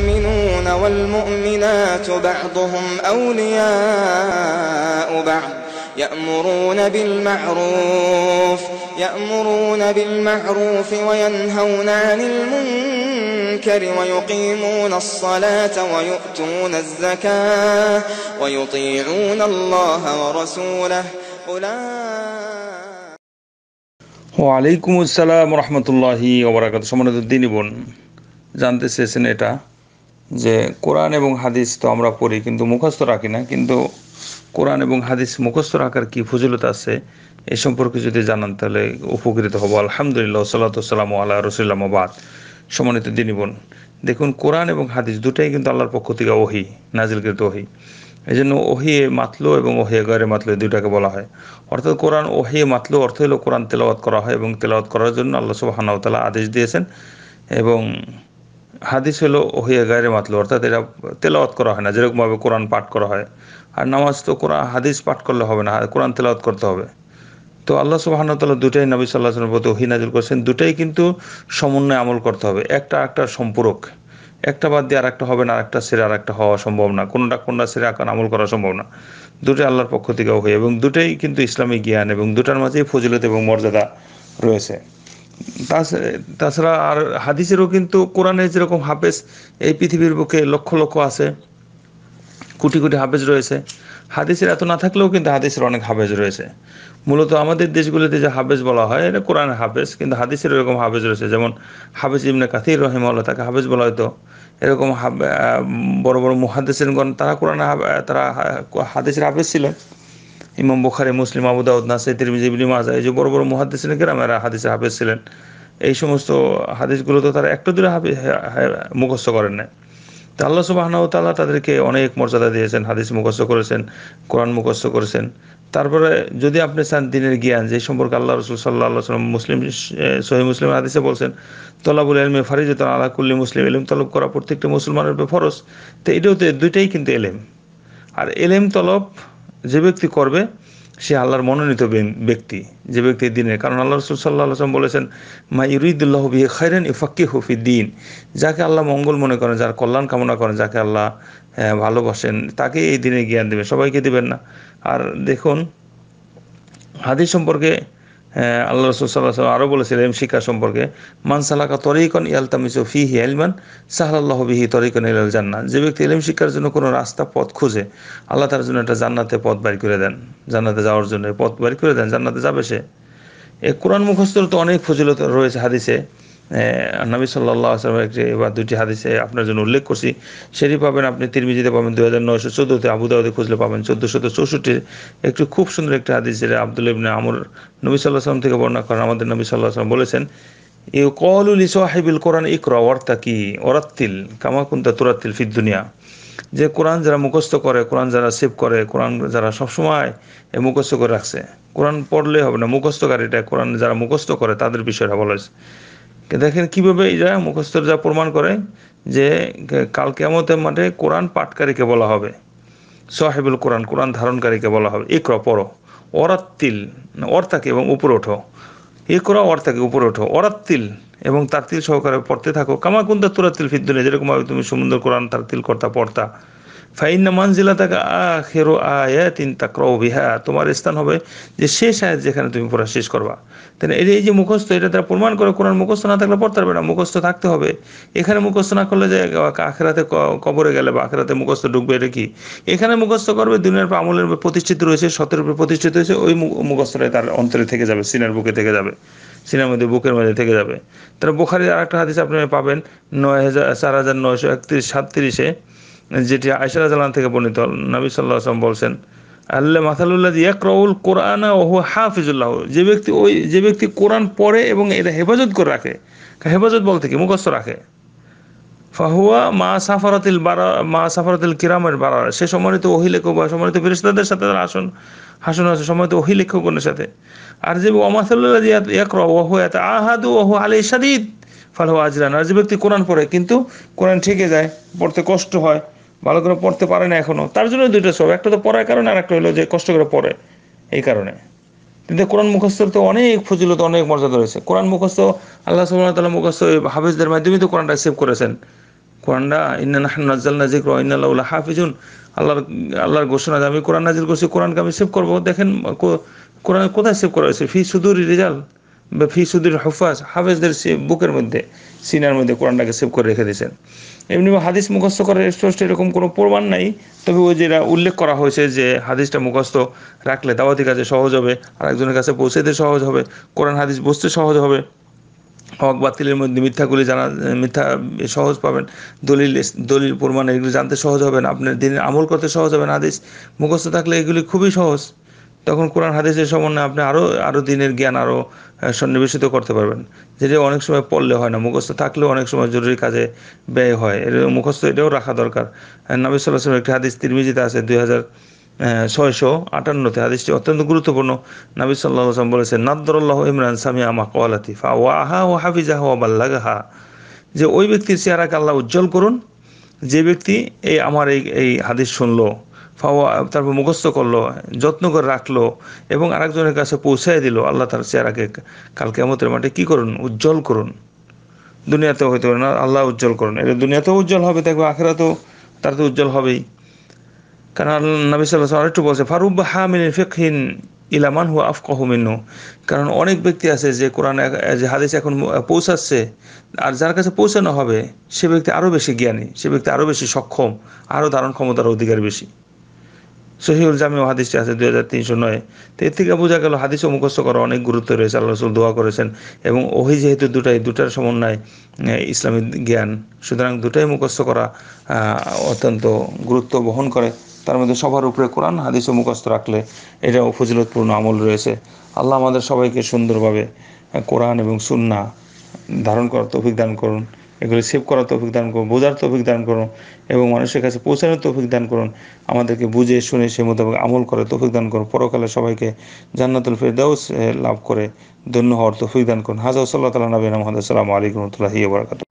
المؤمنون والمؤمنات بعضهم أولياء بعض يأمرون بالمعروف وينهون عن المنكر ويقيمون الصلاة ويؤتون الزكاة ويطيعون الله ورسوله وعليكم السلام ورحمة الله وبركاته সম্মানিত দিনী বোন জানতে চেয়েছেন এটা যে কোরআন এবং হাদিস তো আমরা পড়ি কিন্তু মুখস্থ রাখি না কিন্তু কোরআন এবং হাদিস মুখস্থ রাখার কি ফজিলত আছে এই সম্পর্কে যদি জানান তাহলে উপকৃত হব আলহামদুলিল্লাহ সাল্লাতু ওয়াসালামু আলা রাসূলিল্লাহ মাবাদ সম্মানিত দিনী বোন দেখুন কোরআন এবং হাদিস দুটাই কিন্তু আল্লাহর পক্ষ থেকে ওহী নাজিলকৃত ওহী এজন্য ওহী মাতলু এবং ওহী গায়রে মাতলু দুটাকে বলা হয় অর্থাৎ কোরআন ওহী মাতলু অর্থ হলো কোরআন তেলাওয়াত করা হয় এবং তেলাওয়াত করার জন্য আল্লাহ সুবহানাহু ওয়া তাআলা আদেশ দিয়েছেন এবং হাদিস হলো ওহী গায়রে মাতলু অর্থাৎ এটা তেলাওয়াত করা হয় না যেরকম ভাবে কোরআন পাঠ করা হয় আর নামাজ তো কোরআন হাদিস পাঠ করলে হবে না কোরআন তেলাওয়াত করতে হবে তো আল্লাহ সুবহানাহু ওয়া তাআলা দুটাই নবী সাল্লাল্লাহু আলাইহি ওয়াসাল্লামের প্রতি ওহী নাযিল করেছেন দুটাই কিন্তু সমন্বয় আমল করতে হবে একটা সম্পূরক একটা বাদ দিয়ে আরেকটা হবে না আরেকটা ছেড়ে আরেকটা হওয়া সম্ভব না কোনটা কোনটা ছেড়ে আকান আমল করা সম্ভব না দুটোই আল্লাহর পক্ষ থেকে হয় এবং দুটোই কিন্তু ইসলামী জ্ঞান এবং দুটার মাঝেই ফজিলত এবং মর্যাদা রয়েছে তাছাড়া আর হাদিসেরও কিন্তু কোরআনের যেরকম হাফেজ এই পৃথিবীর বুকে লক্ষ লক্ষ আছে কোটি কোটি হাফেজ রয়েছে হাদিসের এত না থাকলেও কিন্তু হাদিসের অনেক হাফেজ রয়েছে মূলত আমাদের দেশগুলিতে যে হাফেজ বলা হয় এটা কোরআনের হাফেজ কিন্তু হাদিসের এরকম হাফেজ রয়েছে যেমন হাফেজ ইবনে কাসির রহিমাহুল্লাহ তাকে হাফেজ বলা হয়তো এরকম বড় বড় মুহাদ্দিসিনগণ তারা হাদিসের হাফেজ ছিলেন ইমাম বুখারী মুসলিম আবু দাউদ নাসাই তিরমিজি ইবনে মাজাহ এই যে বড় বড় মুহাদ্দিসিন কেরামেরা হাদিসের হাফেজ ছিলেন এই সমস্ত হাদিসগুলো তো তারা একটা দূরে মুখস্থ করেন না আল্লাহ সুবহানাহু ওয়া তাআলা তাদেরকে অনেক মর্যাদা দিয়েছেন হাদিস মুখস্থ করেছেন কোরআন মুখস্থ করেছেন তারপরে যদি আপনি চান দ্বীনের জ্ঞান যে সম্পর্কে আল্লাহ রাসূল সাল্লাল্লাহু আলাইহি ওয়াসাল্লাম মুসলিম সহিহ মুসলিম হাদিসে বলেন তালাবুল ইলমি ফারিজাতুন আলা কুল্লি মুসলিম ইলম তলব করা প্রত্যেকটা মুসলমানের উপর ফরজ তো এটাও তো দুইটাই কিন্তু ইলম আর ইলম তলব যে ব্যক্তি করবে সে আল্লাহর মনোনীত ব্যক্তি যে ব্যক্তি দ্বীনের কারণ আল্লাহ রাসূল সাল্লাল্লাহু আলাইহি ওয়াসাল্লাম বলেছেন মা ইউরিদুল্লাহু বিহি খায়রান ইউফাক্কিহু ফিদ্দীন যাকে আল্লাহ মঙ্গল মনে করেন যার কল্যাণ কামনা করেন যাকে আল্লাহ ভালোবাসেন তাকে এই দ্বীনে জ্ঞান দেবে সবাইকে দেবেন না আর দেখুন হাদিস সম্পর্কে আল্লাহ রাসূল সাল্লাল্লাহু আলাইহি ওয়াসাল্লাম আরো বলেছিলেন ইলম শিক্ষা সম্পর্কে মান সালাকা তরিকান ইয়ালতামিসু ফিহি ইলমান সাহালাল্লাহু বিহি তরিকান ইলাল জান্নাহ যে ব্যক্তি ইলম শিক্ষার জন্য কোনো রাস্তা পথ খোঁজে আল্লাহ তার জন্য একটা জান্নাতে পথ বের করে দেন জান্নাতে যাওয়ার জন্য পথ বের করে দেন জান্নাতে যাবে সে এই কোরআন মুখস্থর তো অনেক ফজিলত রয়েছে হাদিসে নবী সাল্লাল্লাহু আলাইহি ওয়াসাল্লামের একটি বা দুটি হাদিসে আপনার জন্য উল্লেখ করছি সেটি পাবেন আপনি তিরমিজিতে পাবেন 2914 তে আবু দাউদে খুঁজলে পাবেন 1464 একটি খুব সুন্দর একটা হাদিস যেটা আব্দুল্লাহ ইবনে আমর নবী সাল্লাল্লাহু আলাইহি ওয়াসাল্লাম থেকে বর্ণনা করেন আমাদের নবী সাল্লাল্লাহু আলাইহি ওয়াসাল্লাম বলেছেন ইয়াকালু লি সাহিবিল কোরআন ইকরা ওয়ারতাকি ওয়ারাতিল কামা কুনতা তুরাতিল ফিদ দুনিয়া যে কোরআন যারা মুখস্থ করে কোরআন যারা সেভ করে কোরআন যারা সবসময় মুখস্থ করে রাখছে কোরআন পড়লে হবে না মুখস্থকারীটা কোরআন যারা মুখস্থ করে তাদের বিষয়টা বলা হয়েছে দেখেন কিভাবে এরা মুখস্থর যা প্রমাণ করে যে কাল কিয়ামতের মাঠে কোরআন পাঠকারীকে বলা হবে সাহেবুল কোরআন কোরআন ধারণকারীকে বলা হবে ইকরা পড়ো ওয়ারাতিল অর্থাকে এবং উপরে ওঠো ইকরা অর্থাকে উপরে ওঠো ওয়ারাতিল এবং তারতিল সহকারে পড়তে থাকো কামা কুনতা তুরাতিল ফিদ দুনিয়া যেরকমভাবে তুমি সুন্দর কোরআন তারতিল পড়তা ফাইন্না মানজিলাতাকা আখিরু আয়াতিন তাকরাউ বিহা তোমার স্থান হবে যে শেষ আয়াত যেখানে তুমি পড়া শেষ করবা তাহলে এই যে মুখস্থ এটা তারা প্রমাণ করে কোরআন মুখস্থ না থাকলে পড়তে পারবে না মুখস্থ থাকতে হবে এখানে মুখস্থ না করলে যে আখিরাতে কবরে গেলে বা আখিরাতে মুখস্থ ঢুকবে এটা কি এখানে মুখস্থ করবে দুনিয়ার আমলের উপর প্রতিষ্ঠিত রয়েছে সতের উপর প্রতিষ্ঠিত হয়েছে ওই মুখস্থটাই তার অন্তরে থেকে যাবে সিনার বুকে থেকে যাবে সিনার মধ্যে বুকের মধ্যে থেকে যাবে তাহলে বুখারীর আরেকটা হাদিস আপনি পাবেন 4937 যেটি আয়েশা রাদিয়াল্লাহু থেকে বর্ণিত নবী সাল্লাল্লাহু আলাইহি ওয়াসাল্লাম বলেন আল্লাহ মাসালুল্লাযী ইয়াকরাউল কোরআনা ওয়া হুয়া হাফিজুল লাহু যে ব্যক্তি কোরআন পড়ে এবং এটা হেফাজত করে রাখে হেফাজত বলতে কি মুখস্থ রাখে ফাহুয়া মা সাফারাতিল কিরামের বারার সে সম্মানিত ওহী লেখক বা সম্মানিত ফেরেশতাদের সাথে তার আসন আছে সম্মানিত ওহী লেখকগণের সাথে আর যে ওয়া মাসালুল্লাযী ইয়াকরা ওয়া হুয়া তাআহাদু ওয়া হুয়া আলাইহি শাদীদ ফালাহু আজরান আর যে ব্যক্তি কোরআন পড়ে কিন্তু কোরআন ঠেকে যায় পড়তে কষ্ট হয় ভালো করে পড়তে পারে না এখনো তার জন্য দুইটা সব একটা তো পড়ার কারণে আর একটা হলো যে কষ্ট করে পড়ে এই কারণে কিন্তু কোরআন মুখস্থ তো অনেক ফজিলত অনেক মর্যাদা রয়েছে কোরআন মুখস্থ আল্লাহ সুবহানাহু ওয়া তাআলা মুখস্থ হাফেজদের মাধ্যমে তো কোরআনটা সেভ করেছেন কোরআনটা ইন্না নাহনু নাযালনা যিকরা ওয়া ইন্না লাহু লাহাফিজুন, আল্লাহর ঘোষণা যে আমি কোরআন নাযিল করছি, কোরআনকে আমি সেভ করবো। দেখেন কোরআন কোথায় সেভ করা হয়েছে? ফি সুদুরি রিজাল বা ফি সুদুরি হুফাজ, হাফেজদের বুকের মধ্যে, সিনার মধ্যে কোরআনটাকে সেভ করে রেখে দিয়েছেন। এমনি হাদিস মুখস্থ করার স্পষ্ট এরকম কোনো প্রমাণ নাই, তবে ওই যেটা উল্লেখ করা হয়েছে যে হাদিসটা মুখস্থ রাখলে দাওয়াতের কাছে সহজ হবে, আর একজনের কাছে পৌঁছাতে সহজ হবে, কোরআন হাদিস বুঝতে সহজ হবে, হক বাতিলের মধ্যে মিথ্যাগুলি জানা, মিথ্যা সহজ পাবেন, দলিল প্রমাণ এগুলি জানতে সহজ হবেন, আপনার দিনের আমল করতে সহজ হবেন। হাদিস মুখস্থ থাকলে এগুলি খুবই সহজ, তখন কোরআন হাদিসের সমন্বয়ে আপনি আরও দিনের জ্ঞান আরও সন্নিবেশিত করতে পারবেন, যেটা অনেক সময় পড়লে হয় না, মুখস্থ থাকলেও অনেক সময় জরুরি কাজে ব্যয় হয়। এর মুখস্থ এটাও রাখা দরকার। নবী সাল্লাল্লাহু আলাইহি ওয়াসাল্লামের একটি হাদিস তিরমিজিতে আছে 2658-তে, হাদিসটি অত্যন্ত গুরুত্বপূর্ণ। নবী সাল্লাল্লাহু আলাইহি ওয়াসাল্লাম বলেছেন, নাদরাল্লাহু ইমরান সামিআ মা ক্বালাতি ফাওয়াহা ওয়া হাফিজাহা ওয়া বাল্লাগাহা, যে ওই ব্যক্তির চেহারাকে আল্লাহ উজ্জ্বল করুন যে ব্যক্তি এই আমার এই হাদিস শুনলো, তারপর মুখস্থ করলো, যত্ন করে রাখলো এবং আরেকজনের কাছে পৌঁছায় দিল, আল্লাহ তার চেহারাকে কাল কিয়ামতের মাঠে কি করুন? উজ্জ্বল করুন। দুনিয়াতেও হইতে পারে না, আল্লাহ উজ্জ্বল করুন। এটা দুনিয়াতেও উজ্জ্বল হবে, দেখবে আখিরাতেও তার তো উজ্জ্বল হবেই। কারণ নবী সাল্লাল্লাহু আলাইহি ওয়াসাল্লাম আরেকটু বলছে, ফারুব্বা হামিলিন ফিকহিন ইলা মান হুয়া আফকাহু মিনহু, কারণ অনেক ব্যক্তি আছে যে কোরআন যে হাদিস এখন পৌঁছাচ্ছে, আর যার কাছে পৌঁছানো হবে সে ব্যক্তি আরও বেশি জ্ঞানী, সে ব্যক্তি আরও বেশি সক্ষম, আরও ধারণ ক্ষমতার অধিকার বেশি। সহিহুল জামি হাদিসটি আছে 2309। তো এর থেকে বোঝা গেল হাদিসও মুখস্থ করা অনেক গুরুত্ব রয়েছে। আল্লাহ রাসূল দোয়া করেছেন এবং ওহী যেহেতু দুটার সমন্বয়ে ইসলামী জ্ঞান, সুতরাং দুটাই মুখস্থ করা অত্যন্ত গুরুত্ব বহন করে। তার মধ্যে সবার উপরে কোরআন হাদিসও মুখস্থ রাখলে এটাও ফজিলতপূর্ণ আমল রয়েছে। আল্লাহ আমাদের সবাইকে সুন্দরভাবে কোরআন এবং সুন্নাহ ধারণ করার তৌফিক দান করুন, এগুলি সেভ করার তৌফিক দান করুন, বোঝার তৌফিক দান করুন এবং মানুষের কাছে পৌঁছানোর তৌফিক দান করুন, আমাদেরকে বুঝে শুনে সে মোতাবেক আমল করে তৌফিক দান করুন, পরকালে সবাইকে জান্নাতুল ফিরদাউস লাভ করে ধন্য হওয়ার তৌফিক দান করুন। হাজা সাল্লাল্লাহু আলাইহি ওয়া সাল্লাম, আসসালামু আলাইকুম ওয়া রাহমাতুল্লাহি ওয়া বারাকাতুহু।